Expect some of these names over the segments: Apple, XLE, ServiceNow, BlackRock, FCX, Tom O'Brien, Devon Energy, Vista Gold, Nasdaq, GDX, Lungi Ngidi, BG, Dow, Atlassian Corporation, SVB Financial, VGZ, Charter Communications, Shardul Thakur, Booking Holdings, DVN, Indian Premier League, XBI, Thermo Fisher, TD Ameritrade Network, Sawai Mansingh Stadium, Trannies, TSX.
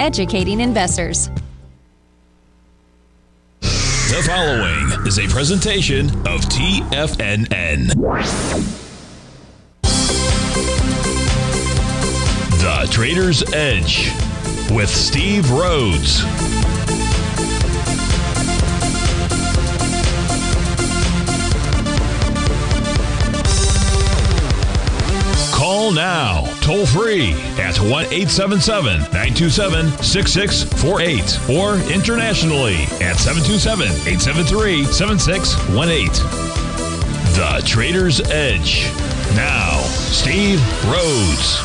educating investors. The following is a presentation of TFNN. The Trader's Edge with Steve Rhodes. Call now, toll free at 1-877-927-6648 or internationally at 727-873-7618. The Trader's Edge. Now, Steve Rhodes.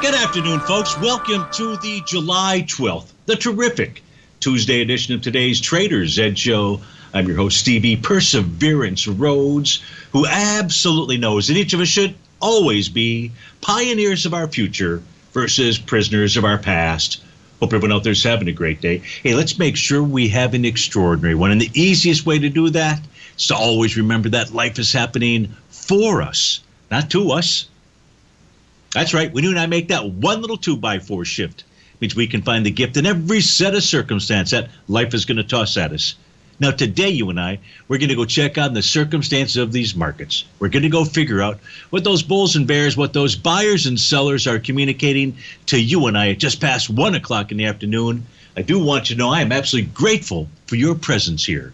Good afternoon, folks. Welcome to the July 12th, the terrific Tuesday edition of today's Trader's Edge show. I'm your host, Stevie Perseverance Rhodes, who absolutely knows that each of us should always be pioneers of our future versus prisoners of our past. Hope everyone out there is having a great day. Hey, let's make sure we have an extraordinary one. And the easiest way to do that is to always remember that life is happening for us, not to us. That's right. When you and I make that one little 2x4 shift, it means we can find the gift in every set of circumstance that life is going to toss at us. Now, today, you and I, we're going to go check on the circumstances of these markets. We're going to go figure out what those bulls and bears, what those buyers and sellers are communicating to you and I at just past 1 o'clock in the afternoon. I do want you to know I am absolutely grateful for your presence here.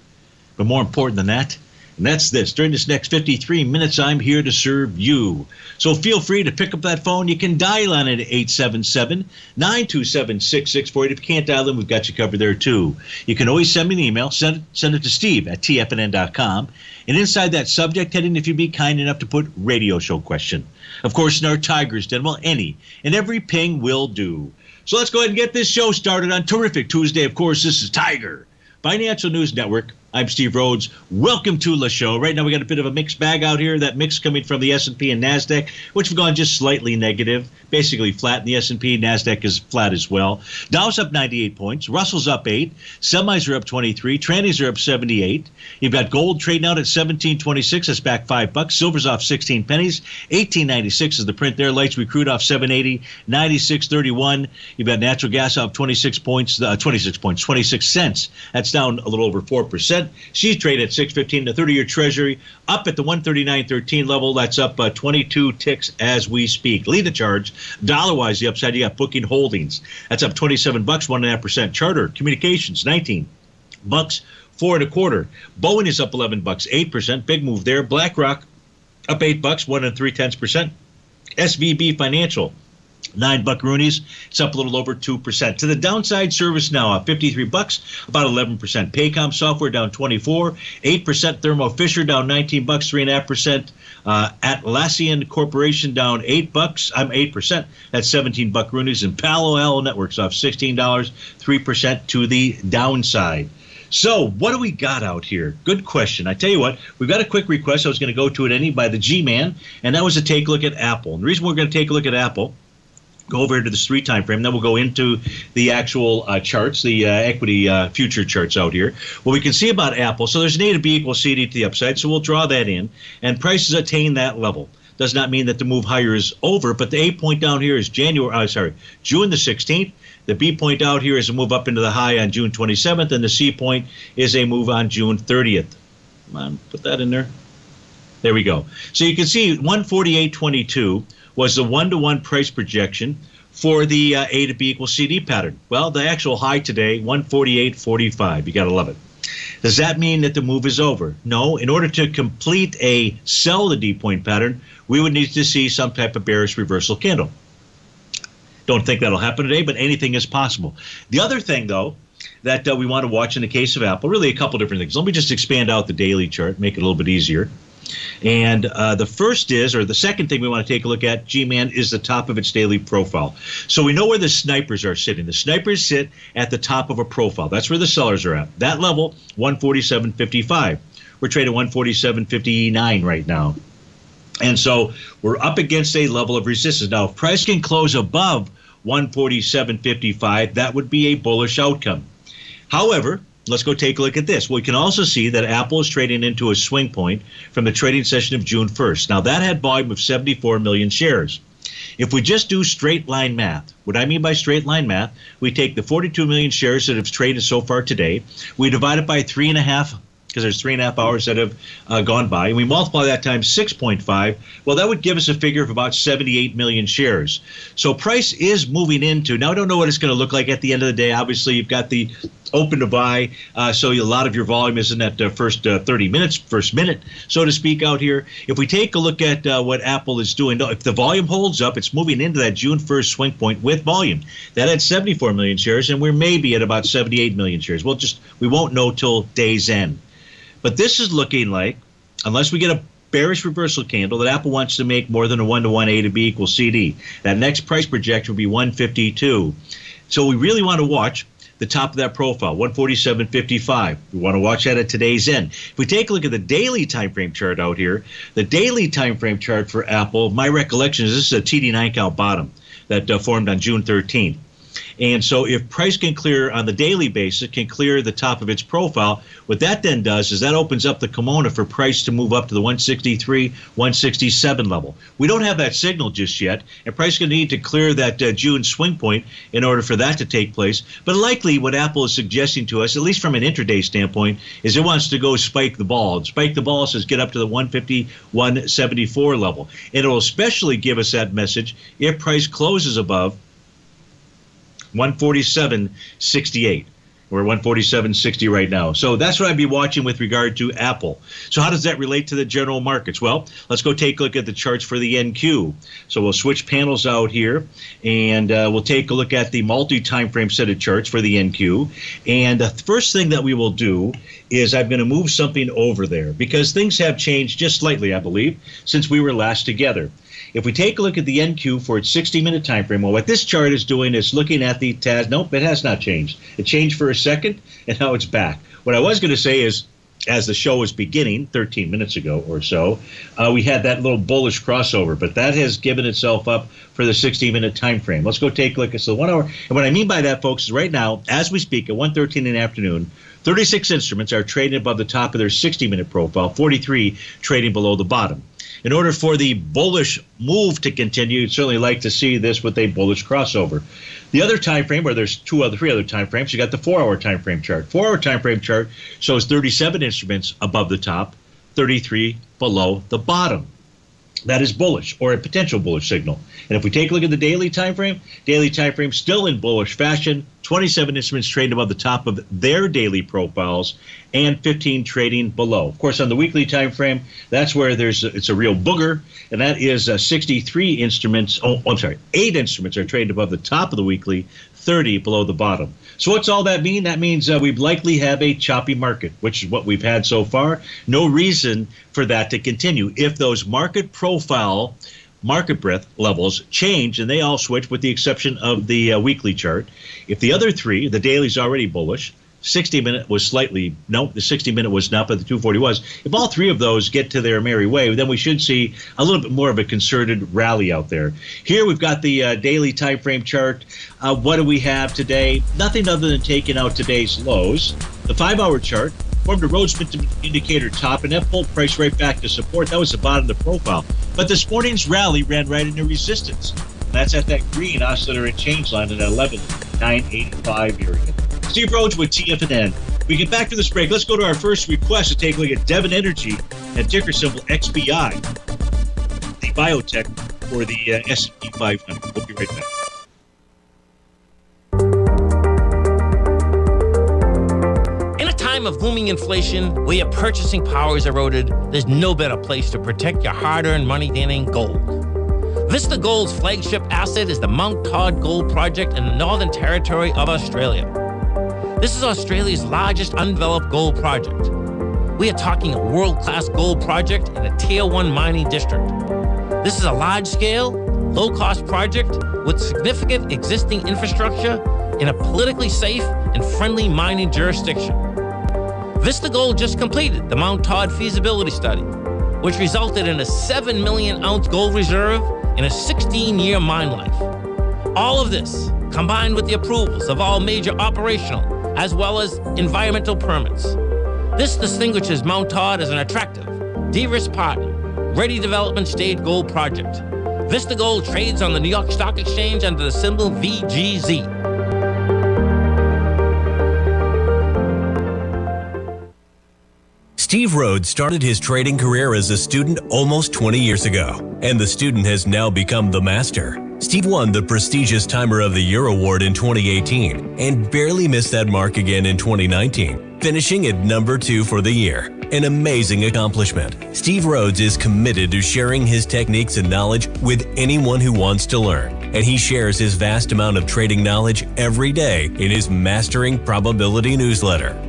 But more important than that, and that's this. During this next 53 minutes, I'm here to serve you. So feel free to pick up that phone. You can dial on it at 877-927-6648. If you can't dial in, we've got you covered there, too. You can always send me an email. Send it to steve@tfnn.com. And inside that subject heading, if you'd be kind enough to put radio show question. Of course, in our Tiger's Den, well, any and every ping will do. So let's go ahead and get this show started on terrific Tuesday. Of course, this is Tiger Financial News Network. I'm Steve Rhodes. Welcome to the show. Right now, we got a bit of a mixed bag out here. That mix coming from the S&P and Nasdaq, which have gone just slightly negative, basically flat in the S&P. Nasdaq is flat as well. Dow's up 98 points. Russell's up 8. Semis are up 23. Trannies are up 78. You've got gold trading out at 17.26. That's back $5. Silver's off 16 pennies. 18.96 is the print there. Lights crude off 7.80. 96.31. You've got natural gas off 26 cents. That's down a little over 4%. She's traded at 6.15. The 30-year Treasury up at the 139.13 level. That's up 22 ticks as we speak. Lead the charge. Dollar-wise, the upside, you got Booking Holdings. That's up $27, 1.5%. Charter Communications, $19, 4.25. Boeing is up $11, 8%. Big move there. BlackRock up $8, 1.3%. SVB Financial. 9 buckaroonies. It's up a little over 2%. To the downside, service now up $53, about 11%. Paycom Software down 24, 8%. Thermo Fisher down $19, 3.5%. Atlassian Corporation down $8. That's 17 buckaroonies. And Palo Alto Networks off $16, 3% to the downside. So what do we got out here? Good question. I tell you what, we've got a quick request. I was going to go to it anyway by the G-Man, and that was to take a look at Apple. And the reason we're going to take a look at Apple, go over to this 3 time frame, then we'll go into the actual charts, the equity future charts out here. What we can see about Apple, so there's an A to B equals CD to the upside, so we'll draw that in, and prices attain that level. Does not mean that the move higher is over, but the A point down here is June the 16th. The B point out here is a move up into the high on June 27th, and the C point is a move on June 30th. Come on, put that in there. There we go. So you can see 148.22 was the one-to-one price projection for the A to B equals CD pattern. Well, the actual high today, 148.45. You got to love it. Does that mean that the move is over? No. In order to complete a sell the D point pattern, we would need to see some type of bearish reversal candle. Don't think that'll happen today, but anything is possible. The other thing, though, that we want to watch in the case of Apple, really a couple different things. Let me just expand out the daily chart, make it a little bit easier. And the second thing we want to take a look at, G-Man, is the top of its daily profile. So we know where the snipers are sitting. The snipers sit at the top of a profile. That's where the sellers are at. That level, 147.55. We're trading 147.59 right now. And so we're up against a level of resistance. Now, if price can close above 147.55, that would be a bullish outcome. However, let's go take a look at this. We can also see that Apple is trading into a swing point from the trading session of June 1st. Now, that had volume of 74 million shares. If we just do straight line math, what I mean by straight line math, we take the 42 million shares that have traded so far today, we divide it by 3.5, because there's 3.5 hours that have gone by, and we multiply that times 6.5, well, that would give us a figure of about 78 million shares. So price is moving into, now I don't know what it's going to look like at the end of the day. Obviously, you've got the open to buy, so a lot of your volume is in that first 30 minutes, first minute, so to speak, out here. If we take a look at what Apple is doing, if the volume holds up, it's moving into that June 1st swing point with volume. That had 74 million shares, and we're maybe at about 78 million shares. We'll just, we won't know till day's end. But this is looking like, unless we get a bearish reversal candle, that Apple wants to make more than a 1-to-1 A to B equals CD. That next price projection would be 152. So we really want to watch the top of that profile, 147.55. We want to watch that at today's end. If we take a look at the daily time frame chart out here, the daily time frame chart for Apple, my recollection is this is a TD9 count bottom that formed on June 13th. And so if price can clear on the daily basis, can clear the top of its profile, what that then does is that opens up the kimono for price to move up to the 163, 167 level. We don't have that signal just yet, and price is going to need to clear that June swing point in order for that to take place. But likely what Apple is suggesting to us, at least from an intraday standpoint, is it wants to go spike the ball. And spike the ball says get up to the 150, 174 level. And it will especially give us that message if price closes above 147.68. We're 147.60 right now. So that's what I'd be watching with regard to Apple. So how does that relate to the general markets? Well, let's go take a look at the charts for the NQ. So we'll switch panels out here, and we'll take a look at the multi-time frame set of charts for the NQ. And the first thing that we will do is I'm going to move something over there because things have changed just slightly, I believe, since we were last together. If we take a look at the NQ for its 60-minute time frame, well, what this chart is doing is looking at the TAS. Nope, it has not changed. It changed for a second, and now it's back. What I was going to say is, as the show was beginning 13 minutes ago or so, we had that little bullish crossover, but that has given itself up for the 60-minute time frame. Let's go take a look at the 1 hour. And what I mean by that, folks, is right now, as we speak at 1:13 in the afternoon, 36 instruments are trading above the top of their 60-minute profile, 43 trading below the bottom. In order for the bullish move to continue, you'd certainly like to see this with a bullish crossover. The other time frame, where there's three other time frames, you got the 4-hour time frame chart. 4-hour time frame chart shows 37 instruments above the top, 33 below the bottom. That is bullish, or a potential bullish signal. And if we take a look at the daily time frame still in bullish fashion, 27 instruments trading above the top of their daily profiles, and 15 trading below. Of course, on the weekly time frame, that's where it's a real booger, and that is 63 instruments. Oh, I'm sorry, 8 instruments are trading above the top of the weekly, 30 below the bottom. So what's all that mean? That means we likely have a choppy market, which is what we've had so far. No reason for that to continue. If those market profile, market breadth levels change, and they all switch with the exception of the weekly chart. If the other three, the daily's already bullish, 60-minute was slightly, no, the 60-minute was not, but the 240 was. If all three of those get to their merry way, then we should see a little bit more of a concerted rally out there. Here we've got the daily time frame chart. What do we have today? Nothing other than taking out today's lows. The 5-hour chart formed a Rhodes Momentum indicator top, and that pulled price right back to support. That was the bottom of the profile. But this morning's rally ran right into resistance. That's at that green oscillator and change line at 11,985 area. Steve Rhodes with TFNN. We get back to this break. Let's go to our first request to take a look at Devon Energy and ticker symbol XBI, the biotech for the S&P 500. We'll be right back. Of booming inflation, where your purchasing power is eroded, there's no better place to protect your hard-earned money than in gold. Vista Gold's flagship asset is the Mount Todd Gold Project in the Northern Territory of Australia. This is Australia's largest undeveloped gold project. We are talking a world-class gold project in a Tier 1 mining district. This is a large-scale, low-cost project with significant existing infrastructure in a politically safe and friendly mining jurisdiction. Vista Gold just completed the Mount Todd feasibility study, which resulted in a 7 million ounce gold reserve and a 16-year mine life. All of this, combined with the approvals of all major operational as well as environmental permits. This distinguishes Mount Todd as an attractive, de-risk partner, ready development stage gold project. Vista Gold trades on the New York Stock Exchange under the symbol VGZ. Steve Rhodes started his trading career as a student almost 20 years ago, and the student has now become the master. Steve won the prestigious Timer of the Year award in 2018 and barely missed that mark again in 2019, finishing at number 2 for the year. An amazing accomplishment. Steve Rhodes is committed to sharing his techniques and knowledge with anyone who wants to learn, and he shares his vast amount of trading knowledge every day in his Mastering Probability newsletter.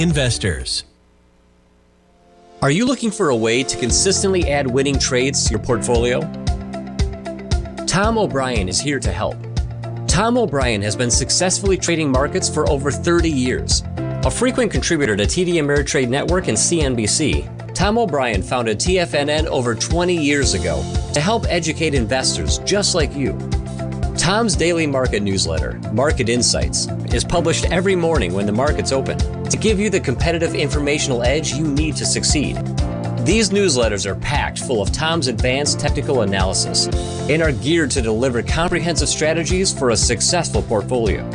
investors. Are you looking for a way to consistently add winning trades to your portfolio? Tom O'Brien is here to help. Tom O'Brien has been successfully trading markets for over 30 years. A frequent contributor to TD Ameritrade Network and CNBC, Tom O'Brien founded TFNN over 20 years ago to help educate investors just like you. Tom's daily market newsletter, Market Insights, is published every morning when the markets open to give you the competitive informational edge you need to succeed. These newsletters are packed full of Tom's advanced technical analysis and are geared to deliver comprehensive strategies for a successful portfolio.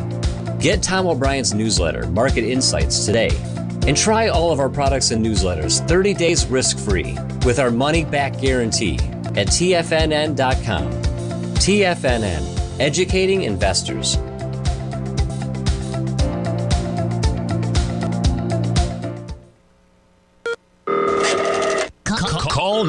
Get Tom O'Brien's newsletter, Market Insights, today and try all of our products and newsletters 30 days risk-free with our money-back guarantee at TFNN.com. TFNN. Educating investors. Call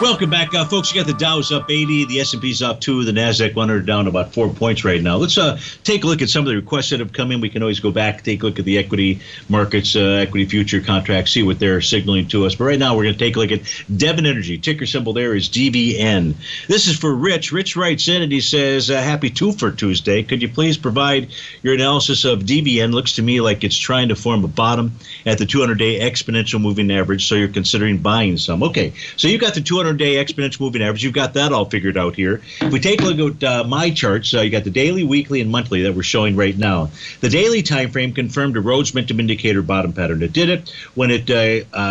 Welcome back, folks. You got the Dow's up 80, the S&P's up 2, the Nasdaq 100 down about 4 points right now. Let's take a look at some of the requests that have come in. We can always go back, take a look at the equity markets, equity future contracts, see what they're signaling to us. But right now, we're going to take a look at Devon Energy. Ticker symbol there is DVN. This is for Rich. Rich writes in and he says, "Happy twofer Tuesday. Could you please provide your analysis of DVN? Looks to me like it's trying to form a bottom at the 200-day exponential moving average. So you're considering buying some." Okay, so you've got the 200-day exponential moving average. You've got that all figured out here. If we take a look at my charts, you got the daily, weekly, and monthly that we're showing right now. The daily time frame confirmed a Rhodes Momentum indicator bottom pattern. It did it when it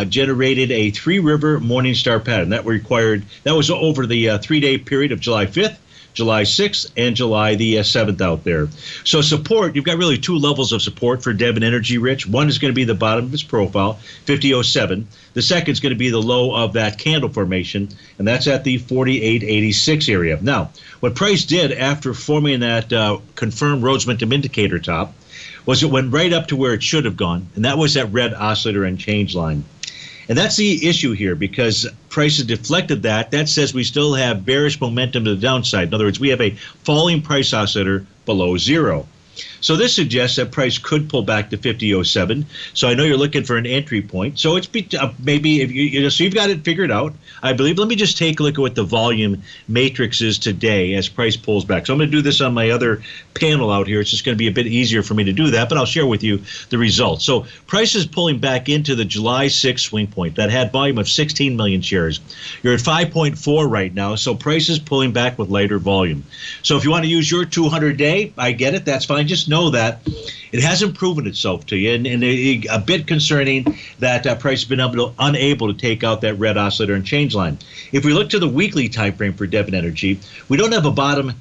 generated a Three River Morningstar pattern. That required, that was over the 3-day period of July 5th. July 6th and July the 7th out there. So support, you've got really 2 levels of support for Devon Energy, Rich. One is going to be the bottom of its profile, 5007. The second is going to be the low of that candle formation, and that's at the 4886 area. Now, what price did after forming that confirmed Rhodes Momentum indicator top was it went right up to where it should have gone, and that was that red oscillator and change line. And that's the issue here, because prices deflected that. That says we still have bearish momentum to the downside. In other words, we have a falling price oscillator below 0. So this suggests that price could pull back to 50.07. So I know you're looking for an entry point. So it's maybe if so you've got it figured out, I believe. Let me just take a look at what the volume matrix is today as price pulls back. So I'm going to do this on my other panel out here. It's just going to be a bit easier for me to do that, but I'll share with you the results. So price is pulling back into the July 6th swing point that had volume of 16 million shares. You're at 5.4 right now, so price is pulling back with lighter volume. So if you want to use your 200-day, I get it. That's fine. Just know that it hasn't proven itself to you, and a bit concerning that price has been unable to take out that red oscillator and change line. If we look to the weekly time frame for Devon Energy, we don't have a bottom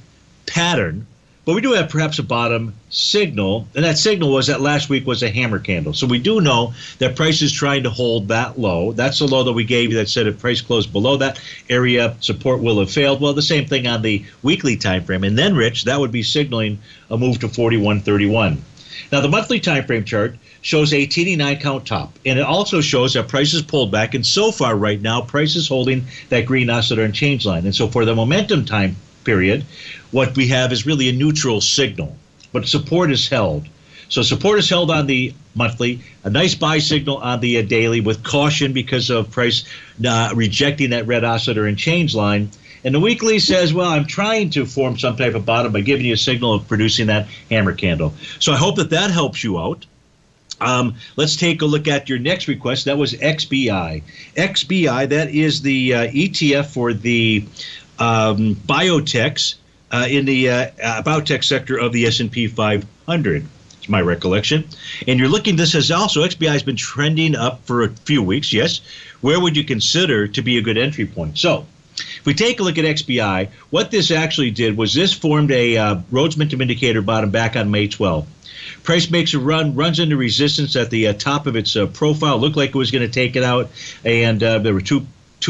pattern, but we do have perhaps a bottom signal, and that signal was that last week was a hammer candle. So we do know that price is trying to hold that low. That's the low that we gave you that said if price closed below that area, support will have failed. Well, the same thing on the weekly time frame. And then, Rich, that would be signaling a move to 41.31. Now, the monthly time frame chart shows a TD9 count top, and it also shows that prices pulled back, and so far right now, prices holding that green oscillator and change line. And so for the momentum time period, what we have is really a neutral signal, but support is held. So support is held on the monthly, a nice buy signal on the daily with caution because of price rejecting that red oscillator and change line. And the weekly says, well, I'm trying to form some type of bottom by giving you a signal of producing that hammer candle. So I hope that that helps you out. Let's take a look at your next request. That was XBI. XBI, that is the ETF for the biotechs in the biotech sector of the S&P 500. My recollection. And you're looking, this has also, XBI has been trending up for a few weeks, yes. Where would you consider to be a good entry point? So if we take a look at XBI, what this actually did was this formed a Rhodes Momentum indicator bottom back on May 12. Price makes a run, runs into resistance at the top of its profile, looked like it was going to take it out, and there were two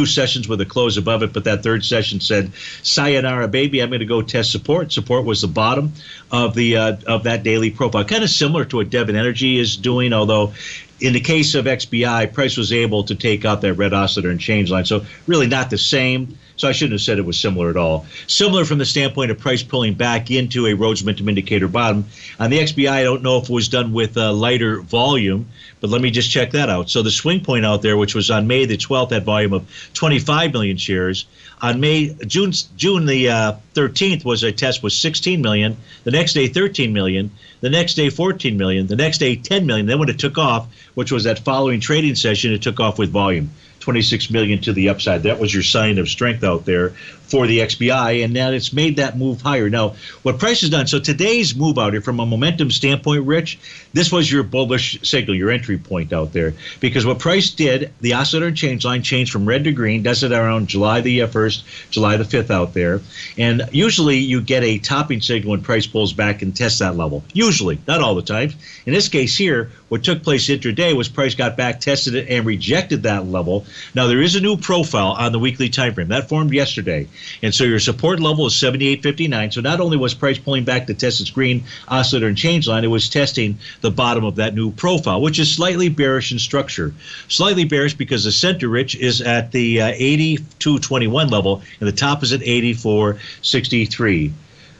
sessions with a close above it, but that third session said, sayonara, baby, I'm going to go test support. Support was the bottom of the of that daily profile, kind of similar to what Devon Energy is doing, although in the case of XBI, price was able to take out that red oscillator and change line, so really not the same. So I shouldn't have said it was similar at all. Similar from the standpoint of price pulling back into a Rhodes Momentum indicator bottom. On the XBI, I don't know if it was done with lighter volume, but let me just check that out. So the swing point out there, which was on May the 12th, had volume of 25 million shares. On June the 13th was a test with 16 million. The next day, 13 million. The next day, 14 million. The next day, 10 million. Then when it took off, which was that following trading session, it took off with volume. 26 million to the upside. That was your sign of strength out there for the XBI, and now it's made that move higher. Now, what price has done, so today's move out here from a momentum standpoint, Rich, this was your bullish signal, your entry point out there, because what price did, the oscillator and change line changed from red to green, does it around July the 1st, July the 5th out there, and usually you get a topping signal when price pulls back and tests that level. Usually, not all the time. In this case here, what took place intraday was price got back, tested it, and rejected that level. Now, there is a new profile on the weekly time frame. That formed yesterday. And so your support level is 78.59. So not only was price pulling back to test its green oscillator and change line, it was testing the bottom of that new profile, which is slightly bearish in structure. Slightly bearish because the center, Rich, is at the 82.21 level, and the top is at 84.63.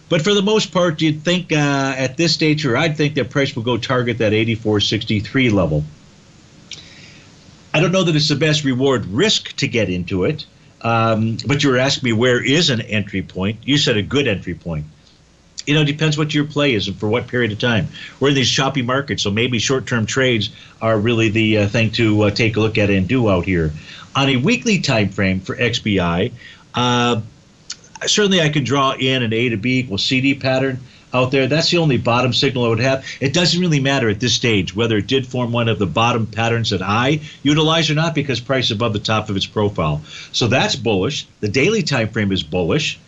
But for the most part, you'd think at this stage, or I'd think that price will go target that 84.63 level. I don't know that it's the best reward risk to get into it, but you were asking me where is an entry point. You said a good entry point. You know, it depends what your play is and for what period of time. We're in these choppy markets, so maybe short-term trades are really the thing to take a look at and do out here. On a weekly time frame for XBI, certainly I can draw in an A to B equals CD pattern out there. That's the only bottom signal I would have. It doesn't really matter at this stage whether it did form one of the bottom patterns that I utilize or not, because price above the top of its profile. So that's bullish. The daily time frame is bullish.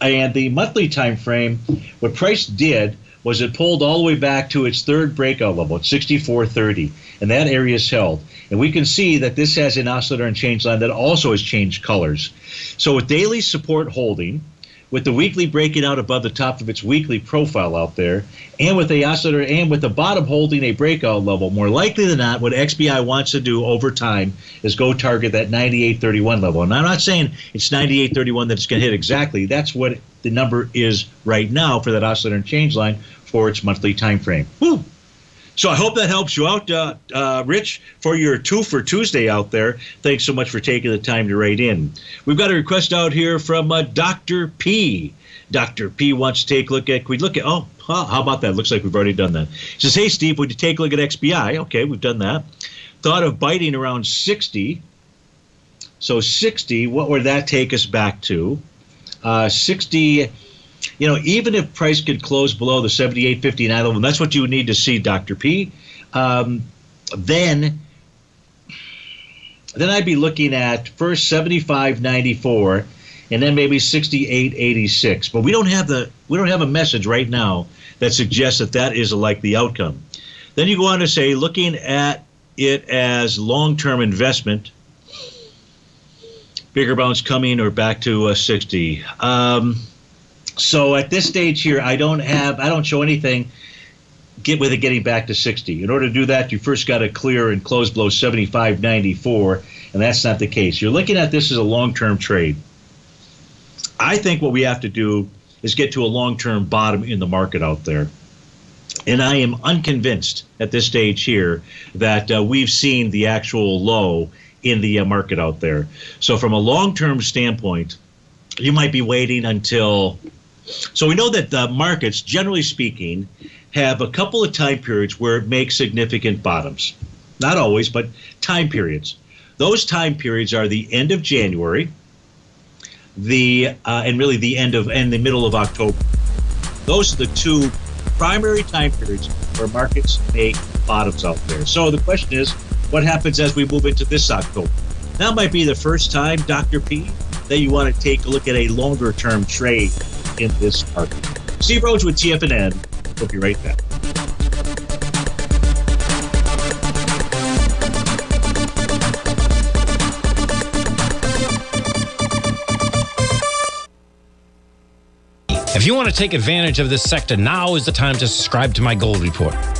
And the monthly time frame, what price did was it pulled all the way back to its third breakout level at 64.30, and that area is held. And we can see that this has an oscillator and change line that also has changed colors. So with daily support holding, with the weekly breaking out above the top of its weekly profile out there, and with the oscillator and with the bottom holding a breakout level, more likely than not, what XBI wants to do over time is go target that 98.31 level. And I'm not saying it's 98.31 that's going to hit exactly. That's what the number is right now for that oscillator and change line for its monthly time frame. Woo! So I hope that helps you out, Rich, for your 2 for Tuesday out there. Thanks so much for taking the time to write in. We've got a request out here from Dr. P. Dr. P wants to take a look at, can we look at, oh, how about that? Looks like we've already done that. He says, hey, Steve, would you take a look at XBI? Okay, we've done that. Thought of biting around 60. So 60, what would that take us back to? 60. You know, even if price could close below the 78.59 level, and that's what you would need to see, Dr. P, then I'd be looking at first 75.94 and then maybe 68.86. But we don't have a message right now that suggests that that is like the outcome. Then you go on to say, looking at it as long-term investment, bigger bounce coming or back to 60. So at this stage here, I don't show anything with it getting back to 60. In order to do that, you first got to clear and close below 75.94, and that's not the case. You're looking at this as a long-term trade. I think what we have to do is get to a long-term bottom in the market out there. And I am unconvinced at this stage here that we've seen the actual low in the market out there. So from a long-term standpoint, you might be waiting until... So we know that the markets, generally speaking, have a couple of time periods where it makes significant bottoms. Not always, but time periods. Those time periods are the end of January, and the middle of October. Those are the two primary time periods where markets make bottoms out there. So the question is, what happens as we move into this October? That might be the first time, Dr. P, that you want to take a look at a longer-term trade in this market. Steve Rhodes with TFNN. We'll be right back. If you want to take advantage of this sector, now is the time to subscribe to my Gold Report.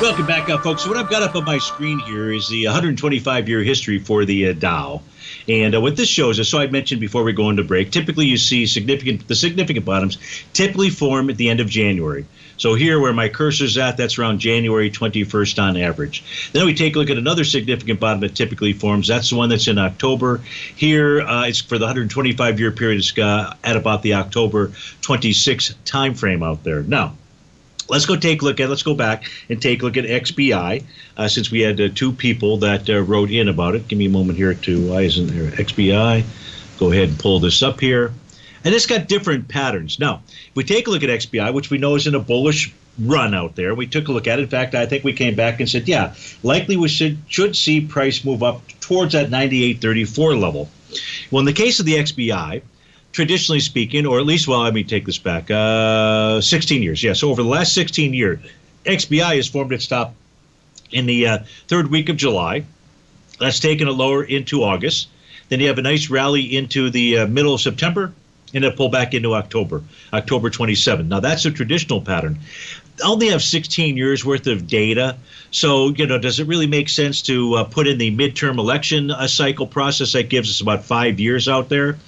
Welcome back, folks. So what I've got up on my screen here is the 125-year history for the Dow. And what this shows is, so I mentioned before we go into break, typically you see the significant bottoms typically form at the end of January. So here where my cursor's at, that's around January 21st on average. Then we take a look at another significant bottom that typically forms. That's the one that's in October. Here it's for the 125-year period. It's at about the October 26th time frame out there. Now, let's go back and take a look at XBI, since we had two people that wrote in about it. Give me a moment here to, why isn't there XBI? Go ahead and pull this up here. And it's got different patterns. Now, if we take a look at XBI, which we know is in a bullish run out there. We took a look at it. In fact, I think we came back and said, yeah, likely we should see price move up towards that 98.34 level. Well, in the case of the XBI, traditionally speaking, or at least, well, let me take this back, 16 years. Yeah, so over the last 16 years, XBI has formed its top in the third week of July. That's taken a lower into August. Then you have a nice rally into the middle of September, and a pullback into October, October 27. Now, that's a traditional pattern. I only have 16 years worth of data. So, you know, does it really make sense to put in the midterm election cycle process that gives us about 5 years out there?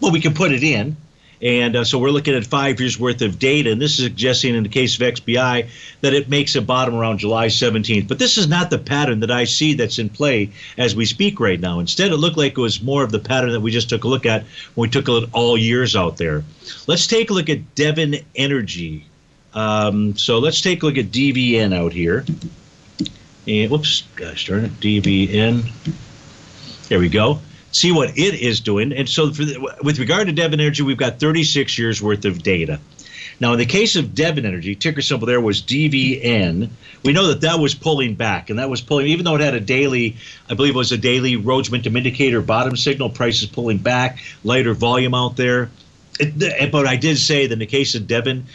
Well, we can put it in. And so we're looking at 5 years worth of data. And this is suggesting in the case of XBI that it makes a bottom around July 17th. But this is not the pattern that I see that's in play as we speak right now. Instead, it looked like it was more of the pattern that we just took a look at when we took a look at all years out there. Let's take a look at Devon Energy. So let's take a look at DVN out here. And whoops, gosh darn it, DVN. There we go. See what it is doing. And so for the, with regard to Devon Energy, we've got 36 years worth of data. Now, in the case of Devon Energy, ticker symbol there was DVN. We know that that was pulling back, and that was pulling, even though it had a daily, I believe it was a daily Rhodes Momentum indicator bottom signal, prices pulling back, lighter volume out there. But I did say that in the case of Devon,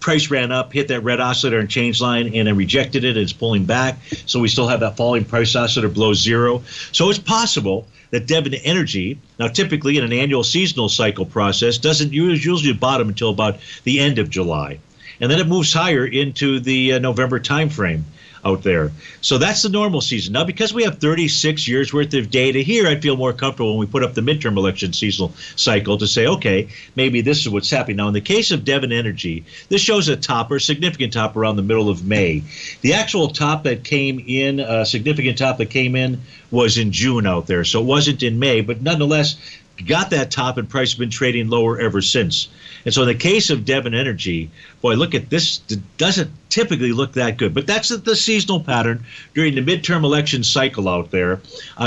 price ran up, hit that red oscillator and change line, and then rejected it. And it's pulling back. So we still have that falling price oscillator below zero. So it's possible that Devon Energy, now typically in an annual seasonal cycle process, doesn't usually bottom until about the end of July. And then it moves higher into the November timeframe out there. So that's the normal season. Now, because we have 36 years worth of data here, I feel more comfortable when we put up the midterm election seasonal cycle to say, okay, maybe this is what's happening. Now, in the case of Devon Energy, this shows a topper, significant top around the middle of May. The actual top that came in, significant top that came in was in June out there. So it wasn't in May, but nonetheless, got that top and price has been trading lower ever since. And so in the case of Devon Energy, boy, look at this. It doesn't typically look that good. But that's the seasonal pattern during the midterm election cycle out there.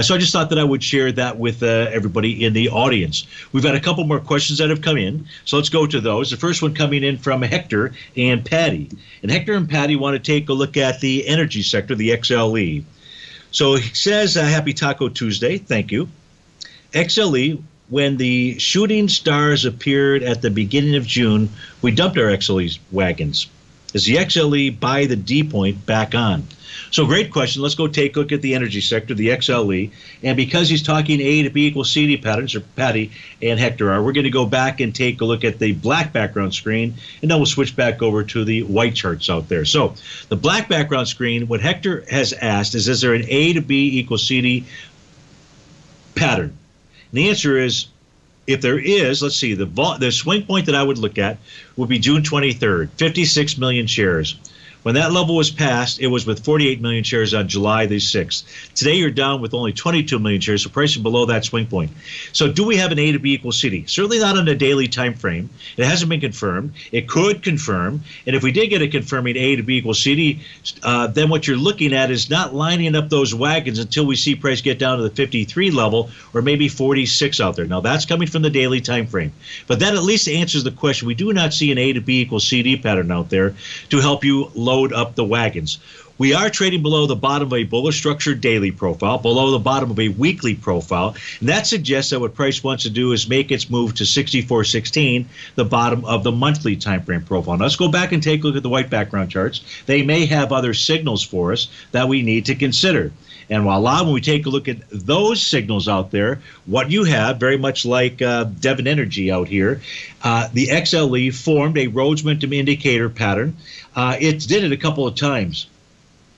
So I just thought that I would share that with everybody in the audience. We've had a couple more questions that have come in. So let's go to those. The first one coming in from Hector and Patty. And Hector and Patty want to take a look at the energy sector, the XLE. So he says, Happy Taco Tuesday. Thank you. XLE. When the shooting stars appeared at the beginning of June, we dumped our XLE wagons. Is the XLE buy the D point back on? So great question. Let's go take a look at the energy sector, the XLE. And because he's talking A to B equals CD patterns, or Patty and Hector are, we're going to go back and take a look at the black background screen, and then we'll switch back over to the white charts out there. So the black background screen, what Hector has asked is there an A to B equals CD pattern? And the answer is, if there is, let's see, the swing point that I would look at would be June 23rd, 56 million shares. When that level was passed, it was with 48 million shares on July the 6th. Today, you're down with only 22 million shares, so pricing below that swing point. So do we have an A to B equals CD? Certainly not on a daily time frame. It hasn't been confirmed. It could confirm. And if we did get a confirming A to B equals CD, then what you're looking at is not lining up those wagons until we see price get down to the 53 level or maybe 46 out there. Now, that's coming from the daily time frame. But that at least answers the question. We do not see an A to B equals CD pattern out there to help you load up the wagons. We are trading below the bottom of a bullish structure daily profile, below the bottom of a weekly profile. And that suggests that what price wants to do is make its move to 64.16, the bottom of the monthly time frame profile. Now, let's go back and take a look at the white background charts. They may have other signals for us that we need to consider. And voila, when we take a look at those signals out there, what you have, very much like Devon Energy out here, the XLE formed a Rhodes Momentum indicator pattern. It did it a couple of times.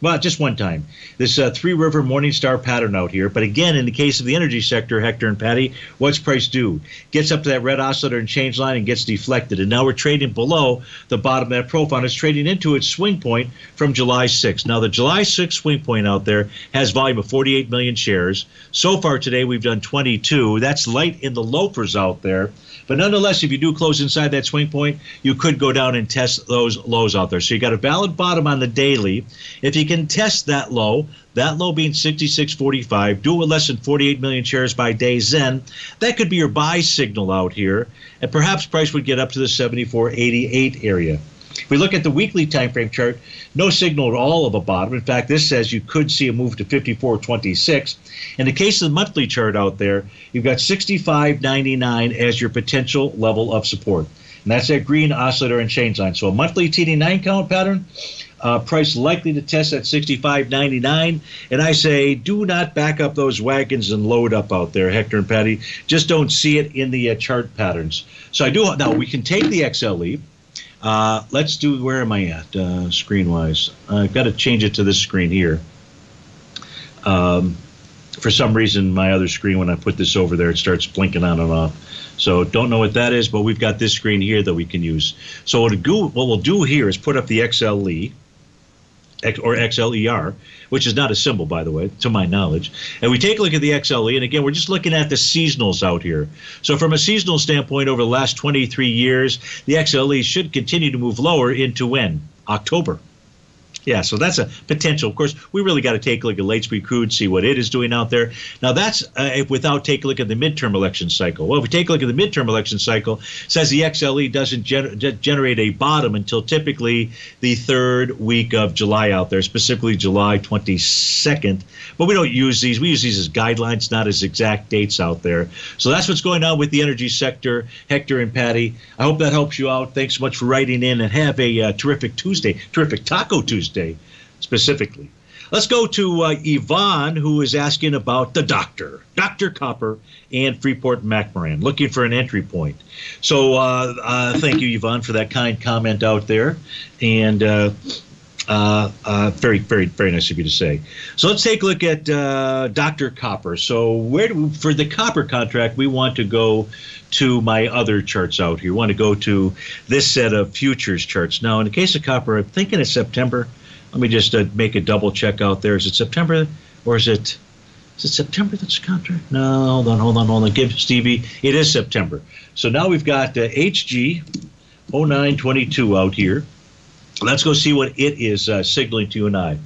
Well, just one time. This Three River Morningstar pattern out here. But again, in the case of the energy sector, Hector and Patty, what's price do? Gets up to that red oscillator and change line and gets deflected. And now we're trading below the bottom of that profile. It's trading into its swing point from July 6th. Now, the July 6th swing point out there has volume of 48 million shares. So far today, we've done 22. That's light in the loafers out there. But nonetheless, if you do close inside that swing point, you could go down and test those lows out there. So you got a valid bottom on the daily. If you can test that low being 66.45, do it with less than 48 million shares by day's end, that could be your buy signal out here. And perhaps price would get up to the 74.88 area. If we look at the weekly time frame chart, no signal at all of a bottom. In fact, this says you could see a move to 54.26. In the case of the monthly chart out there, you've got 65.99 as your potential level of support. And that's that green oscillator and change line. So a monthly TD9 count pattern, price likely to test at 65.99. And I say, do not back up those wagons and load up out there, Hector and Patty. Just don't see it in the chart patterns. So I do. Now, we can take the XLE. Let's do, where am I at screen-wise? I've got to change it to this screen here. For some reason, my other screen, when I put this over there, it starts blinking on and off. So don't know what that is, but we've got this screen here that we can use. So what we'll do here is put up the XLE, or XLER, which is not a symbol, by the way, to my knowledge. And we take a look at the XLE, and again, we're just looking at the seasonals out here. So from a seasonal standpoint, over the last 23 years, the XLE should continue to move lower into when? October. Yeah, so that's a potential. Of course, we really got to take a look at late sweet crude, see what it is doing out there. Now, that's without taking a look at the midterm election cycle. Well, if we take a look at the midterm election cycle, it says the XLE doesn't generate a bottom until typically the third week of July out there, specifically July 22nd. But we don't use these. We use these as guidelines, not as exact dates out there. So that's what's going on with the energy sector, Hector and Patty. I hope that helps you out. Thanks so much for writing in, and have a terrific Tuesday, terrific Taco Tuesday. Specifically. Let's go to Yvonne, who is asking about the doctor, Dr. Copper and Freeport-McMoran, looking for an entry point. So thank you, Yvonne, for that kind comment out there. And very, very, very nice of you to say. So let's take a look at Dr. Copper. So where do we, for the copper contract, we want to go to my other charts out here. We want to go to this set of futures charts. Now, in the case of copper, I'm thinking it's September. Let me just make a double check out there. Is it September, or is it September that's the contract? No, hold on. Give Stevie. It is September. So now we've got HG 0922 out here. Let's go see what it is signaling to you and I.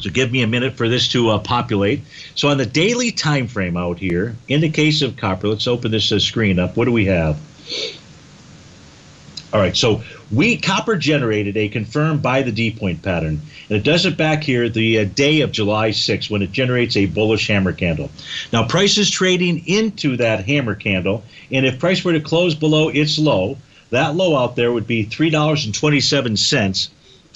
So give me a minute for this to populate. So on the daily time frame out here, in the case of copper, let's open this screen up. What do we have? All right, so copper generated a confirmed by the D point pattern, and it does it back here the day of July 6th when it generates a bullish hammer candle. Now price is trading into that hammer candle, and if price were to close below its low, that low out there would be $3.27,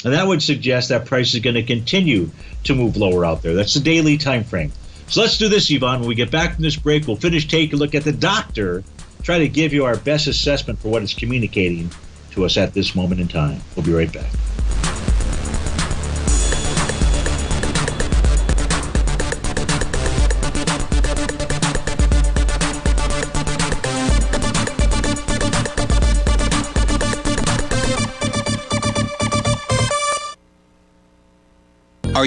and that would suggest that price is going to continue to move lower out there. That's the daily time frame. So let's do this, Yvonne. When we get back from this break, we'll finish taking a look at the doctor, try to give you our best assessment for what it's communicating to us at this moment in time. We'll be right back. Are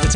The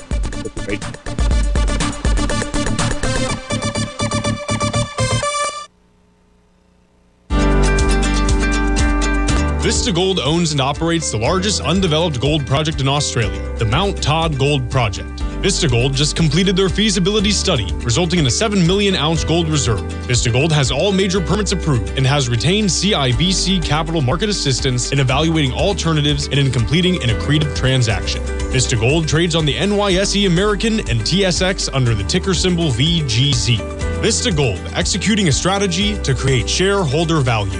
Vista Gold owns and operates the largest undeveloped gold project in Australia, the Mount Todd Gold Project. Vista Gold just completed their feasibility study, resulting in a 7 million ounce gold reserve. Vista Gold has all major permits approved and has retained CIBC Capital Market Assistance in evaluating alternatives and in completing an accretive transaction. Vista Gold trades on the NYSE American and TSX under the ticker symbol VGZ. Vista Gold, executing a strategy to create shareholder value.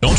Don't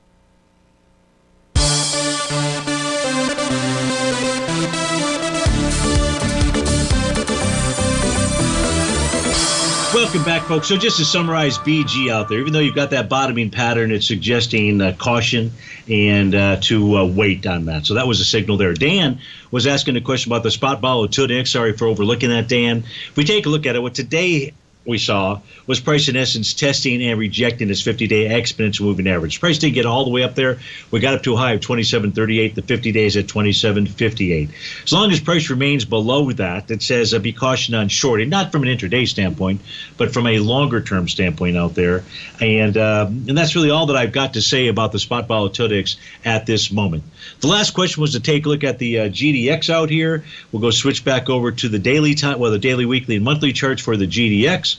Welcome back, folks. So just to summarize BG out there, even though you've got that bottoming pattern, it's suggesting caution and to wait on that. So that was a signal there. Dan was asking a question about the spot volatility. Sorry for overlooking that, Dan. If we take a look at it, what today we saw was price in essence testing and rejecting its 50-day exponential moving average. Price did get all the way up there. We got up to a high of 27.38. The 50 days at 27.58. As long as price remains below that, it says be caution on shorting, not from an intraday standpoint, but from a longer-term standpoint out there. And that's really all that I've got to say about the spot volatilities at this moment. The last question was to take a look at the GDX out here. We'll go switch back over to the daily time, well, the daily, weekly, and monthly charts for the GDX.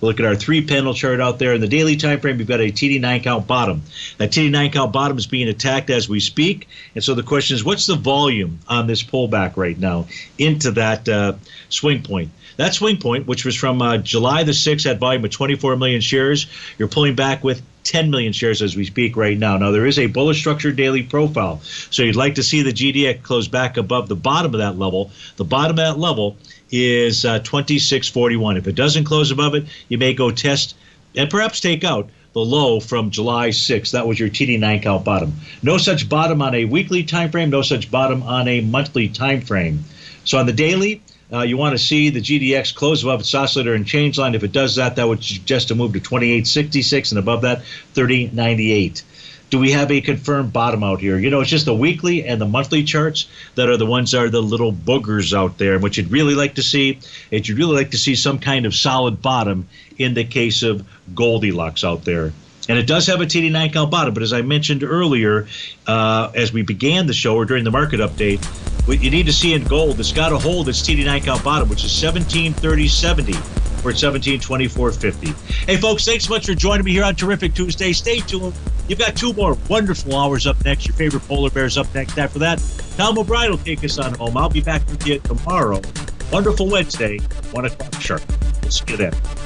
Look at our three-panel chart out there. In the daily time frame, we've got a TD9 count bottom. That TD9 count bottom is being attacked as we speak. And so the question is, what's the volume on this pullback right now into that swing point? That swing point, which was from July the 6th, had volume of 24 million shares. You're pulling back with 10 million shares as we speak right now. Now, there is a bullish structure daily profile. So you'd like to see the GDX close back above the bottom of that level. The bottom of that level is 2641. If it doesn't close above it, you may go test and perhaps take out the low from July 6th. That was your TD9 count bottom. No such bottom on a weekly time frame, no such bottom on a monthly time frame. So on the daily, you want to see the GDX close above its oscillator and change line. If it does that, that would suggest a move to 2866 and above that, 3098. Do we have a confirmed bottom out here? You know, it's just the weekly and the monthly charts that are the ones that are the little boogers out there. And what you'd really like to see is you'd really like to see some kind of solid bottom in the case of Goldilocks out there. And it does have a TD9 count bottom, but as I mentioned earlier, as we began the show or during the market update, what you need to see in gold, it's got to hold its TD9 count bottom, which is 1730.70. We're at 1724.50. Hey, folks, thanks so much for joining me here on Terrific Tuesday. Stay tuned. You've got two more wonderful hours up next. Your favorite polar bear's up next. After that, Tom O'Brien will take us on home. I'll be back with you tomorrow. Wonderful Wednesday, 1 o'clock sharp. We'll see you then.